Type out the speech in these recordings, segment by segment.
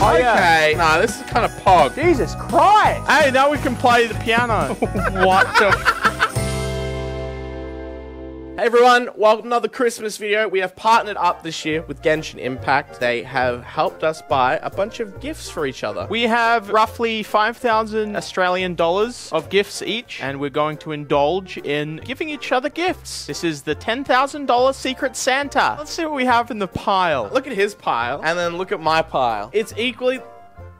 Oh, okay. Yeah. Nah, this is kind of pog. Jesus Christ! Hey, now we can play the piano. What the... Hey everyone, welcome to another Christmas video. We have partnered up this year with Genshin Impact. They have helped us buy a bunch of gifts for each other. We have roughly 5,000 Australian dollars of gifts each, and we're going to indulge in giving each other gifts. This is the $10,000 Secret Santa. Let's see what we have in the pile. Look at his pile, and then look at my pile. It's equally...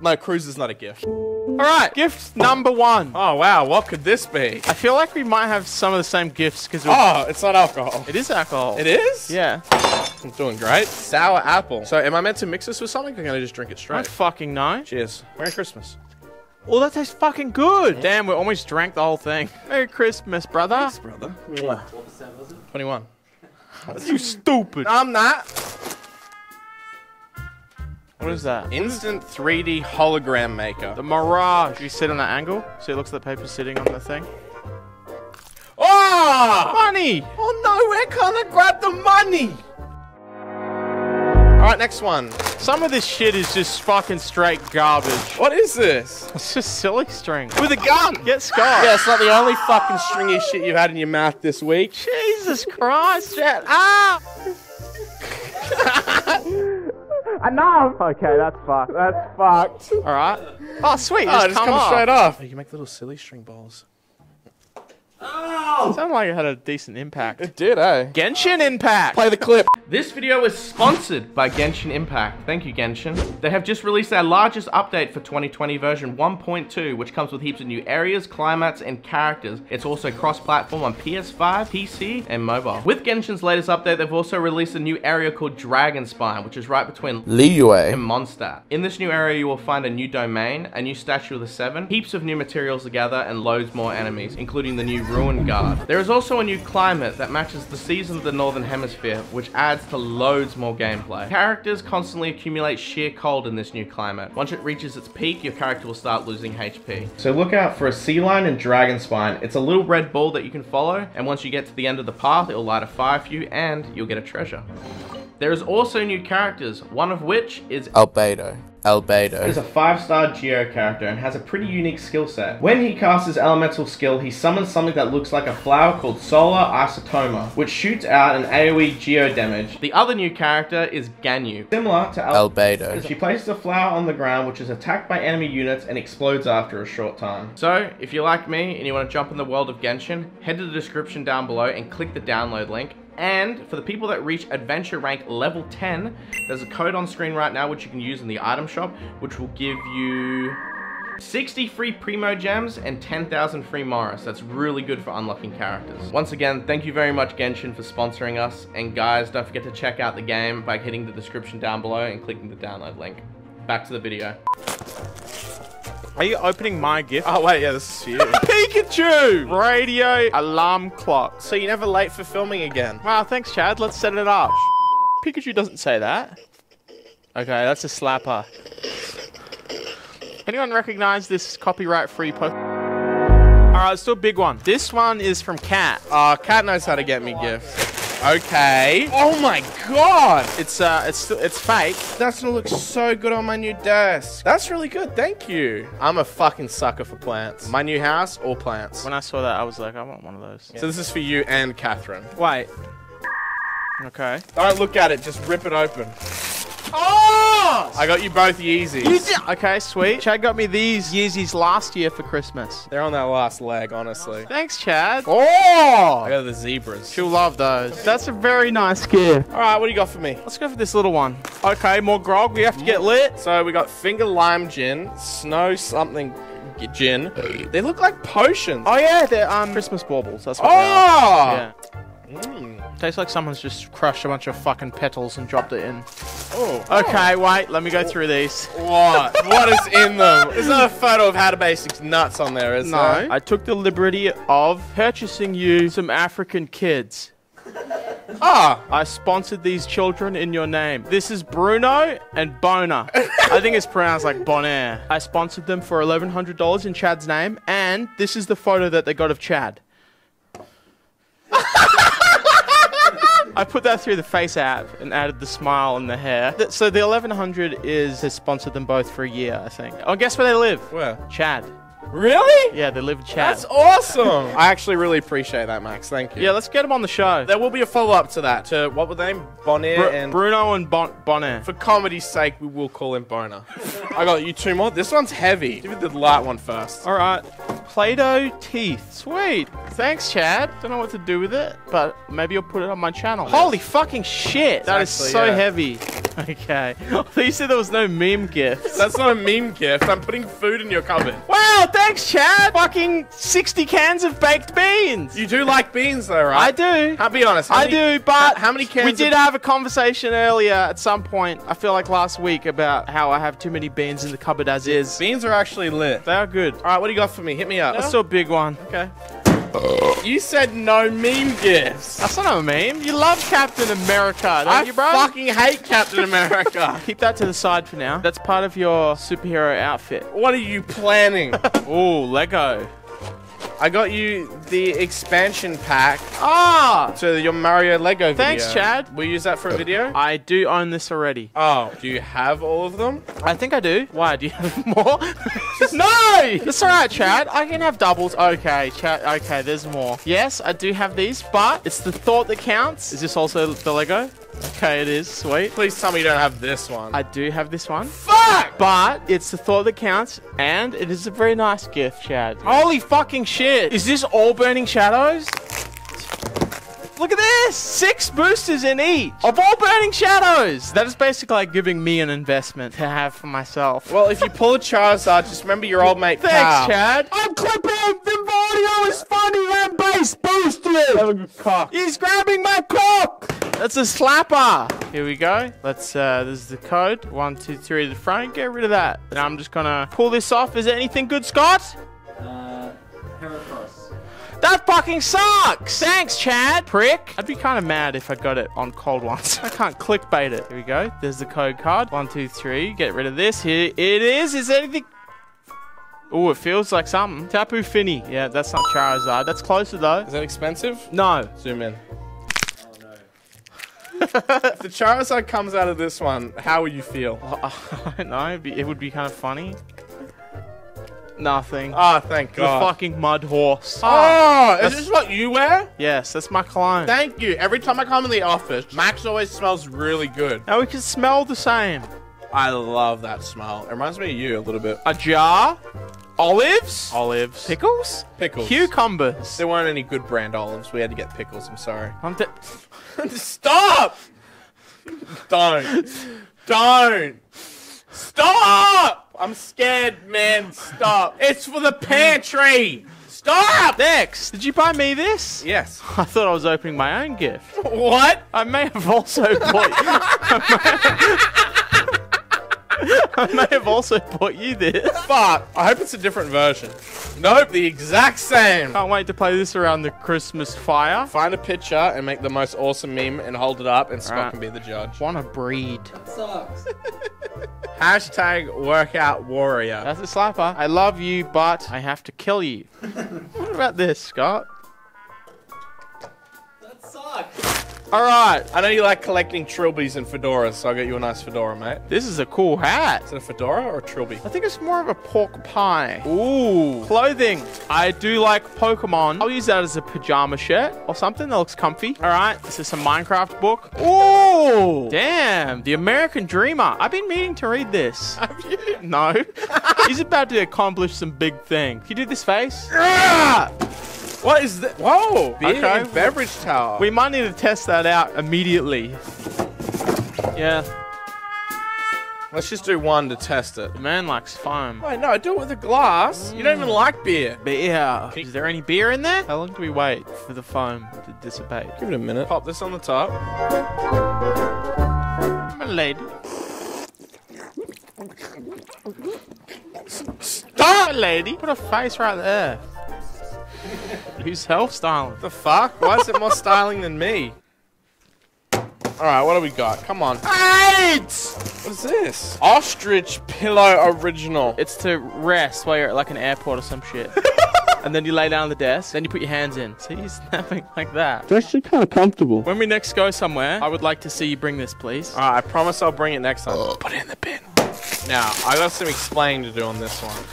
No, Cruz is not a gift. All right, gift number one. Oh, wow, what could this be? I feel like we might have some of the same gifts because... Oh, it's not alcohol. It is alcohol. It is? Yeah. I'm doing great. Sour apple. So am I meant to mix this with something? Or can I just drink it straight? I fucking know. Cheers. Merry Christmas. Oh, that tastes fucking good. Yeah. Damn, we almost drank the whole thing. Merry Christmas, brother. Thanks, brother. What percent was it? 21. You stupid. I'm not. What is that? Instant 3D hologram maker. The Mirage. You sit on that angle, so it looks like the paper sitting on the thing. Oh! Money! Oh no, where can I grab the money? Alright, next one. Some of this shit is just fucking straight garbage. What is this? It's just silly string. With a gun! Get Scott! Yeah, it's not the only fucking stringy shit you've had in your mouth this week. Jesus Christ, Chad. Ah! Enough! Okay, that's fucked. That's fucked. All right. Oh, sweet. Oh, it just comes straight off. Oh, you can make little silly string balls. Oh! It sounded like it had a decent impact. It did, eh? Genshin Impact! Play the clip. This video is sponsored by Genshin Impact. Thank you, Genshin. They have just released their largest update for 2020 version 1.2, which comes with heaps of new areas, climates, and characters. It's also cross-platform on PS5, PC, and mobile. With Genshin's latest update, they've also released a new area called Dragonspine, which is right between Liyue and Mondstadt. In this new area, you will find a new domain, a new Statue of the Seven, heaps of new materials to gather, and loads more enemies, including the new Ruined Guard. There is also a new climate that matches the season of the Northern Hemisphere, which adds to loads more gameplay. Characters constantly accumulate sheer cold in this new climate. Once it reaches its peak, your character will start losing HP. So look out for a sea lion and Dragonspine. It's a little red ball that you can follow, and once you get to the end of the path, it'll light a fire for you, and you'll get a treasure. There is also new characters, one of which is Albedo. Albedo is a 5-star Geo character and has a pretty unique skill set. When he casts his elemental skill, he summons something that looks like a flower called Solar Isotoma, which shoots out an AoE Geo damage. The other new character is Ganyu. Similar to Albedo, she places a flower on the ground which is attacked by enemy units and explodes after a short time. So, if you're like me and you want to jump in the world of Genshin, head to the description down below and click the download link. And for the people that reach Adventure Rank Level 10, there's a code on screen right now which you can use in the item shop, which will give you 60 free Primogems and 10,000 free Moras. That's really good for unlocking characters. Once again, thank you very much, Genshin, for sponsoring us. And guys, don't forget to check out the game by hitting the description down below and clicking the download link. Back to the video. Are you opening my gift? Oh, wait, yeah, this is for you. Pikachu! Radio alarm clock. So you're never late for filming again. Wow, thanks, Chad. Let's set it up. Pikachu doesn't say that. Okay, that's a slapper. Anyone recognize this copyright-free post? All right, let's do a big one. This one is from Cat. Oh, Cat knows how to get me gifts. Okay. Oh my god! It's fake. That's gonna look so good on my new desk. That's really good, thank you. I'm a fucking sucker for plants. My new house, all plants. When I saw that, I was like, I want one of those. Yeah. So this is for you and Catherine. Wait. Okay. Don't look at it, just rip it open. Oh! I got you both Yeezys. Okay, sweet. Chad got me these Yeezys last year for Christmas. They're on that last leg, honestly. Thanks, Chad. Oh! I got the zebras. She'll love those. That's a very nice gift. All right, what do you got for me? Let's go for this little one. Okay, more grog. We have to get lit. So we got finger lime gin, snow something gin. They look like potions. Oh, yeah. They're Christmas baubles. That's what they are. Yeah. Mm. Tastes like someone's just crushed a bunch of fucking petals and dropped it in. Oh. Okay, wait, let me go through these. What? What is in them? There's not a photo of How to Basics nuts on there, is there? No. I took the liberty of purchasing you some African kids. Ah! I sponsored these children in your name. This is Bruno and Bonaire. I think it's pronounced like Bonaire. I sponsored them for $1,100 in Chad's name, and this is the photo that they got of Chad. I put that through the Face app and added the smile and the hair. So the 1100 has sponsored them both for a year, I think. Oh, guess where they live? Where? Chad. Really? Yeah, they live in Chad. That's awesome! I actually really appreciate that, Max. Thank you. Yeah, let's get them on the show. There will be a follow-up to that. To, what were they? Bonaire and... Bruno and Bonaire. For comedy's sake, we will call him Boner. I got you two more. This one's heavy. Give me the light one first. All right. Play-doh teeth. Sweet. Thanks, Chad. Don't know what to do with it, but maybe you'll put it on my channel. Yes. Holy fucking shit! That is so heavy. Okay. You said there was no meme gift. That's not a meme gift. I'm putting food in your cupboard. Wow, thanks, Chad. Fucking 60 cans of baked beans. You do like beans, though, right? I do. I'll be honest. I do, but how many cans? We did have a conversation earlier at some point. I feel like last week about how I have too many beans in the cupboard as is. Beans are actually lit. They are good. All right, what do you got for me? Hit me up. No? That's a big one. Okay. You said no meme gifts. That's not a meme. You love Captain America, don't you, bro? I fucking hate Captain America. Keep that to the side for now. That's part of your superhero outfit. What are you planning? Ooh, Lego. I got you the expansion pack to your Mario Lego video. Thanks, Chad. Will you use that for a video? I do own this already. Oh, do you have all of them? I think I do. Why? Do you have more? No! That's all right, Chad. I can have doubles. Okay, Chad. Okay, there's more. Yes, I do have these, but it's the thought that counts. Is this also the Lego? Okay, it is. Sweet. Please tell me you don't have this one. I do have this one. Fuck! But it's the thought that counts, and it is a very nice gift, Chad. Holy fucking shit! Is this all Burning Shadows? Look at this! 6 boosters in each of all Burning Shadows! That is basically like giving me an investment to have for myself. Well, if you pull a Charizard, just remember your old mate Thanks, Chad. I'm clipping! The audio is funny and bass boosted! Have a good cock. He's grabbing my cock! That's a slapper! Here we go. Let's, this is the code. 1, 2, 3 to the front. Get rid of that. Now I'm just gonna pull this off. Is there anything good, Scott? Heracross. That fucking sucks! Thanks, Chad! Prick! I'd be kind of mad if I got it on Cold Ones. I can't clickbait it. Here we go. There's the code card. 1, 2, 3. Get rid of this. Here it is. Is there anything... Ooh, it feels like something. Tapu Fini. Yeah, that's not Charizard. That's closer, though. Is that expensive? No. Zoom in. If the Charizard comes out of this one, how would you feel? I don't know. It would be kind of funny. Nothing. Oh, thank God. The fucking mud horse. Oh, is this what you wear? Yes, that's my cologne. Thank you. Every time I come in the office, Max always smells really good. Now we can smell the same. I love that smell. It reminds me of you a little bit. A jar? Olives? Olives. Pickles? Pickles. Cucumbers. There weren't any good brand olives. We had to get pickles. I'm sorry. Stop! Don't. Don't. Stop! I'm scared, man. Stop. It's for the pantry. Stop! Next. Did you buy me this? Yes. I thought I was opening my own gift. What? I may have also bought... I may have also bought you this. Fuck. I hope it's a different version. Nope, the exact same. Can't wait to play this around the Christmas fire. Find a picture and make the most awesome meme and hold it up and Scott can be the judge. Wanna breed. That sucks. Hashtag workout warrior. That's a slapper. I love you, but I have to kill you. What about this, Scott? That sucks. All right, I know you like collecting trilbies and fedoras, so I got you a nice fedora, mate. This is a cool hat. Is it a fedora or a trilby? I think it's more of a pork pie. Ooh. Clothing. I do like Pokemon. I'll use that as a pajama shirt or something that looks comfy. All right, this is a Minecraft book. Ooh. Damn, The American Dreamer. I've been meaning to read this. Have you? No. He's about to accomplish some big thing. Can you do this face? Yeah! What is that? Whoa! Beer and beverage tower. We might need to test that out immediately. Yeah. Let's just do one to test it. The man likes foam. Wait, no, do it with a glass. You don't even like beer. Beer. Is there any beer in there? How long do we wait for the foam to dissipate? Give it a minute. Pop this on the top. Lady. Stop, lady. Put a face right there. Who's self-styling? The fuck? Why is it more styling than me? Alright, what do we got? Come on. What is this? Ostrich pillow original. It's to rest while you're at like an airport or some shit. and then you lay down on the desk, then you put your hands in. See, you're snapping like that. It's actually kind of comfortable. When we next go somewhere, I would like to see you bring this, please. All right, I promise I'll bring it next time. Put it in the bin. Now, I got some explaining to do on this one.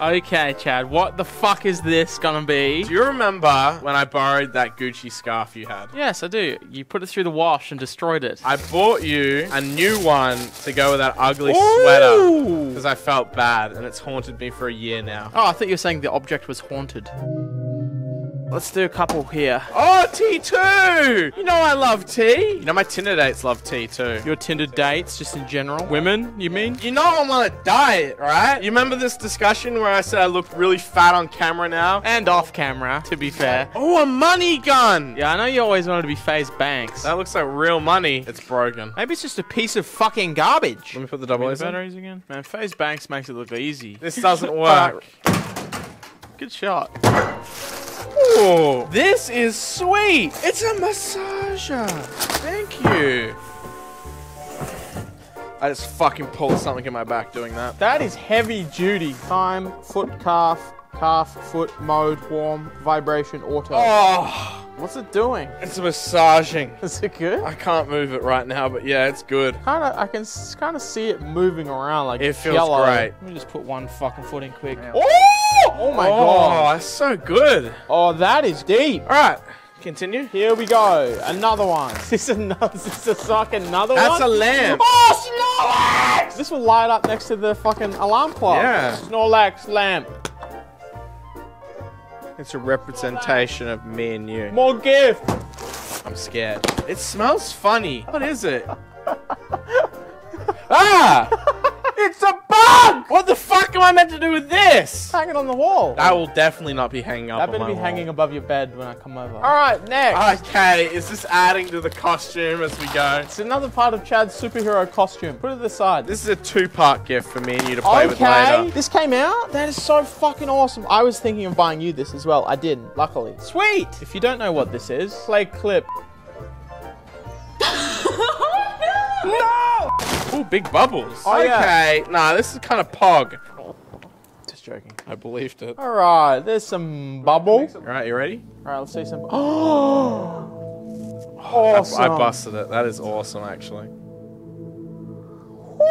Okay, Chad, what the fuck is this gonna be? Do you remember when I borrowed that Gucci scarf you had? Yes, I do. You put it through the wash and destroyed it. I bought you a new one to go with that ugly sweater because I felt bad and it's haunted me for a year now. Oh, I thought you were saying the object was haunted. Let's do a couple here. Oh, tea too! You know I love tea. You know my Tinder dates love tea too. Your Tinder dates, just in general? Women, you mean? You know I'm on a diet, right? You remember this discussion where I said I look really fat on camera now? And off camera, to be fair. Oh, a money gun! Yeah, I know you always wanted to be FaZe Banks. That looks like real money. It's broken. Maybe it's just a piece of fucking garbage. Let me put the double A's batteries again. Man, FaZe Banks makes it look easy. This doesn't work. Good shot. Ooh, this is sweet. It's a massager. Thank you. I just fucking pulled something in my back doing that. That is heavy duty. Time, foot, calf, calf, foot, mode, warm, vibration, auto. Oh. What's it doing? It's massaging. Is it good? I can't move it right now, but yeah, it's good. I can kind of see it moving around like it feels yellow. Great. Let me just put one fucking foot in quick. Yeah. Oh my god. Oh, that's so good. Oh, that is deep. All right. Continue. Here we go. Another one. Is this another one? That's a lamp. Oh, Snorlax! This will light up next to the fucking alarm clock. Yeah. Snorlax lamp. It's a representation of me and you. More gift. I'm scared. It smells funny. What is it? Ah! It's a bug! What the fuck am I meant to do with this? Hang it on the wall. That will definitely not be hanging up on my wall. That better be hanging above your bed when I come over. All right, next. Okay, is this adding to the costume as we go? It's another part of Chad's superhero costume. Put it to the side. This is a two-part gift for me and you to play with later. Okay, this came out? That is so fucking awesome. I was thinking of buying you this as well. I didn't, luckily. Sweet! If you don't know what this is, play clip. No! Ooh, big bubbles. Oh, okay, yeah. Nah, this is kind of pog. Just joking. I believed it. All right, there's some bubbles. All right, you ready? All right, let's see some. Oh, awesome. I busted it. That is awesome, actually. Woo!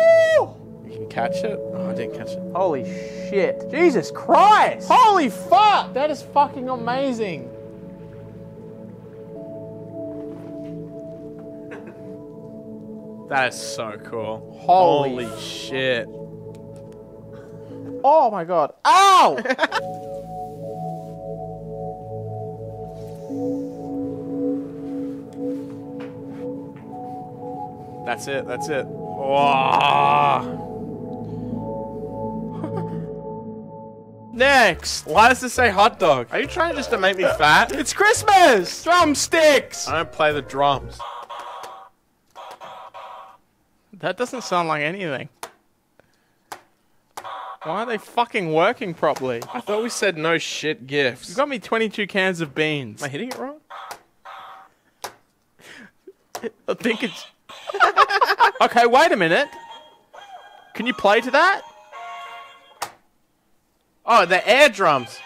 You can catch it? Oh, I didn't catch it. Holy shit. Jesus Christ! Holy fuck! That is fucking amazing. That is so cool. Holy shit. Oh my god. Ow! That's it, that's it. Whoa. Next. Why does this say hot dog? Are you trying just to make me fat? It's Christmas! Drumsticks! I don't play the drums. That doesn't sound like anything. Why are they fucking working properly? I thought we said no shit gifts. You got me 22 cans of beans. Am I hitting it wrong? I think it's... Okay, wait a minute. Can you play to that? Oh, the air drums.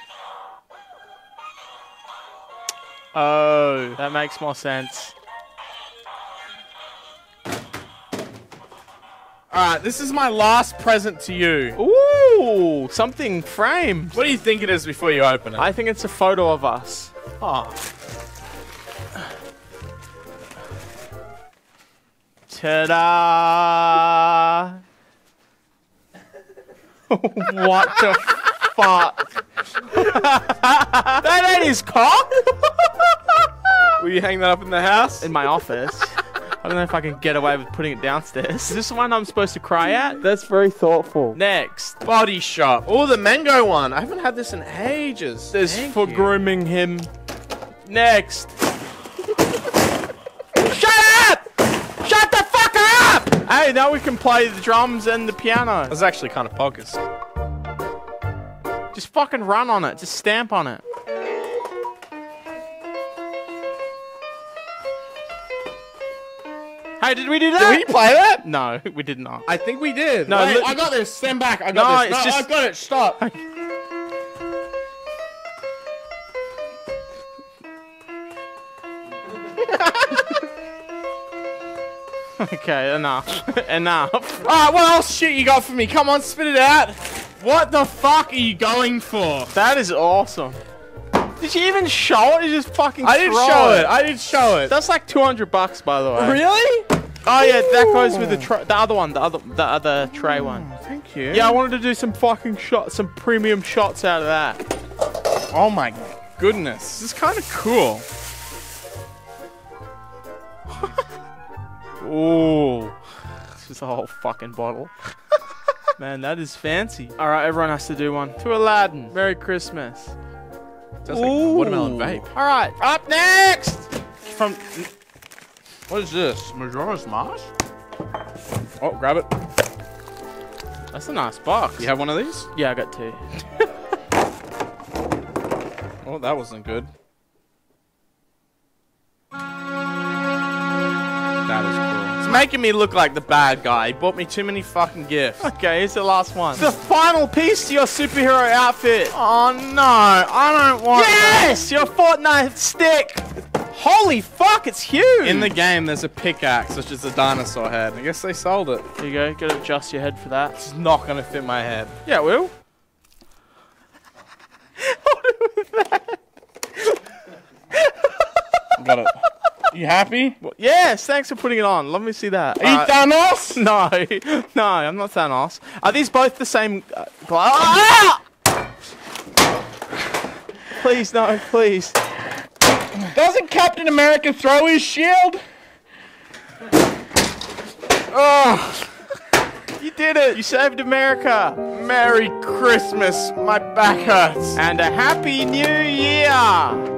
Oh, that makes more sense. Alright, this is my last present to you. Ooh, something framed. What do you think it is before you open it? I think it's a photo of us. Oh. Ta-da! What the fuck? That ain't his cock! Will you hang that up in the house? In my office. I don't know if I can get away with putting it downstairs. Is this the one I'm supposed to cry at? That's very thoughtful. Next. Body shop. Oh, the mango one. I haven't had this in ages. This is for grooming him. Next. Shut up! Shut the fuck up! Hey, now we can play the drums and the piano. That's actually kind of bogus. Just fucking run on it. Just stamp on it. Hey, did we do that? Did we play that? No, we did not. I think we did. No, wait, I got this. Stand back. I got this. No, I've got it. Stop. Okay, enough. Enough. Alright, what else shit you got for me? Come on, spit it out. What the fuck are you going for? That is awesome. Did you even show it? You just fucking I didn't show it. That's like 200 bucks, by the way. Really? Oh, yeah, that goes with the other one, the other tray one. Thank you. Yeah, I wanted to do some fucking shots, some premium shots out of that. Oh, my goodness. This is kind of cool. Ooh. It's just a whole fucking bottle. Man, that is fancy. All right, everyone has to do one. To Aladdin. Merry Christmas. Sounds like watermelon vape. All right, up next. From... What is this? Majora's Mask? Oh, grab it. That's a nice box. You have one of these? Yeah, I got two. Oh, that wasn't good. That is cool. It's making me look like the bad guy. He bought me too many fucking gifts. Okay, here's the last one. The final piece to your superhero outfit. Oh, no. I don't want Yes! That. Your Fortnite stick. Holy fuck, it's huge! In the game, there's a pickaxe, which is a dinosaur head. I guess they sold it. There you go. Gotta adjust your head for that. It's not gonna fit my head. Yeah, it will. What was that? Got it. You happy? Well, yes, thanks for putting it on. Let me see that. Are you Thanos? No. No, I'm not Thanos. Are these both the same... Please, no, please. Doesn't Captain America throw his shield? Oh, you did it! You saved America! Merry Christmas, my back hurts! And a Happy New Year!